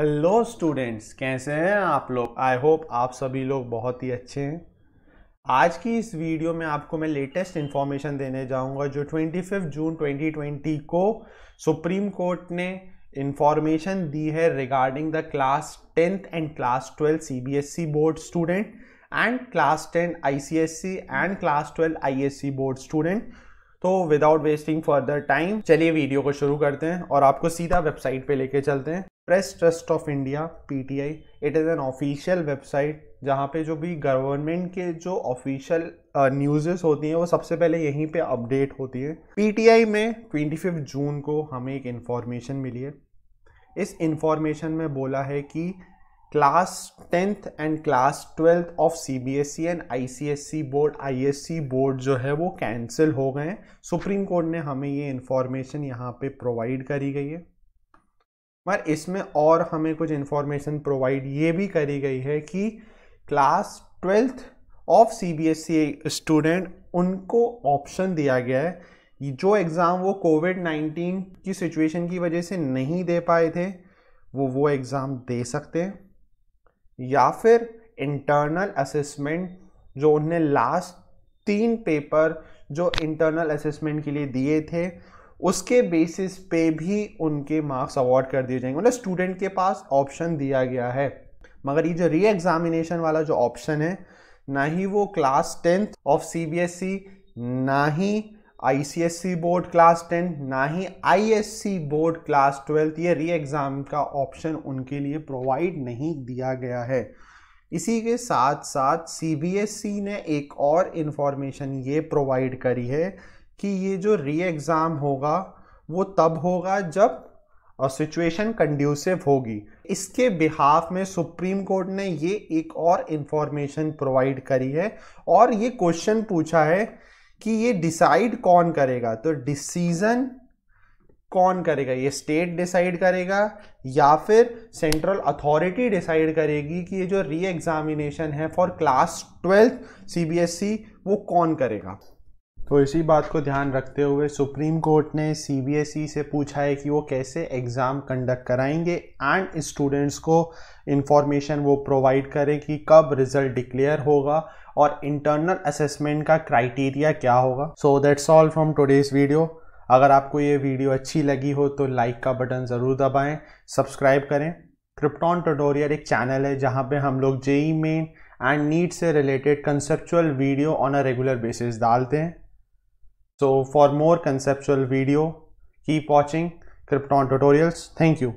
Hello students, कैसे हैं आप लोग। आई होप आप सभी लोग बहुत ही अच्छे हैं। आज की इस वीडियो में आपको मैं लेटेस्ट इन्फॉर्मेशन देने जाऊंगा जो 25 जून 2020 को सुप्रीम कोर्ट ने इन्फॉर्मेशन दी है regarding the class 10th and class 12 CBSE board student and class 10 ICSE and class 12 ISC board student. तो विदाउट वेस्टिंग फर्दर टाइम चलिए वीडियो को शुरू करते हैं और आपको सीधा वेबसाइट पे लेके चलते हैं। Press Trust of India PTI it is an official website जहाँ पे जो भी गवर्नमेंट के जो ऑफिशियल न्यूज़ेस होती हैं वो सबसे पहले यहीं पे अपडेट होती है। PTI में 25 जून को हमें एक इन्फॉर्मेशन मिली है। इस इन्फॉर्मेशन में बोला है कि class 10th and class 12th of CBSE and ICSE board ISC board जो है वो कैंसिल हो गए हैं। सुप्रीम कोर्ट ने हमें ये इन्फॉर्मेशन यहाँ पे प्रोवाइड करी गई है। मगर इसमें और हमें कुछ इन्फॉर्मेशन प्रोवाइड ये भी करी गई है कि class 12th of CBSE student उनको ऑप्शन दिया गया है जो एग्ज़ाम वो कोविड-19 की सिचुएशन की वजह से नहीं दे पाए थे वो एग्ज़ाम दे सकते हैं, या फिर इंटरनल असेसमेंट जो उन्हें लास्ट 3 पेपर जो इंटरनल असेसमेंट के लिए दिए थे उसके बेसिस पे भी उनके मार्क्स अवॉर्ड कर दिए जाएंगे। मतलब स्टूडेंट के पास ऑप्शन दिया गया है, मगर ये जो री एग्जामिनेशन वाला जो ऑप्शन है ना ही वो क्लास 10th ऑफ CBSE ना ही ICSE बोर्ड क्लास 10 ना ही ISC बोर्ड क्लास 12 ये री एग्ज़ाम का ऑप्शन उनके लिए प्रोवाइड नहीं दिया गया है। इसी के साथ साथ CBSE ने एक और इन्फॉर्मेशन ये प्रोवाइड करी है कि ये जो री एग्ज़ाम होगा वो तब होगा जब सिचुएशन कंड्यूसिव होगी। इसके बिहाफ में सुप्रीम कोर्ट ने ये एक और इन्फॉर्मेशन प्रोवाइड करी है और ये क्वेश्चन पूछा है कि ये डिसाइड कौन करेगा। तो डिसीज़न कौन करेगा, ये स्टेट डिसाइड करेगा या फिर सेंट्रल अथॉरिटी डिसाइड करेगी कि ये जो री एग्ज़ामिनेशन है फॉर क्लास 12 CBSE वो कौन करेगा। तो इसी बात को ध्यान रखते हुए सुप्रीम कोर्ट ने CBSE से पूछा है कि वो कैसे एग्ज़ाम कंडक्ट कराएंगे एंड स्टूडेंट्स को इन्फॉर्मेशन वो प्रोवाइड करें कि कब रिज़ल्ट डिक्लेयर होगा और इंटरनल असेसमेंट का क्राइटेरिया क्या होगा। So that's all from today's video. अगर आपको ये वीडियो अच्छी लगी हो तो लाइक का बटन ज़रूर दबाएँ, सब्सक्राइब करें। क्रिप्टॉन ट्यूटोरियल एक चैनल है जहाँ पे हम लोग JEE मेन एंड नीट से related conceptual video on a regular basis डालते हैं। So for more conceptual video, keep watching Krypton tutorials. Thank you.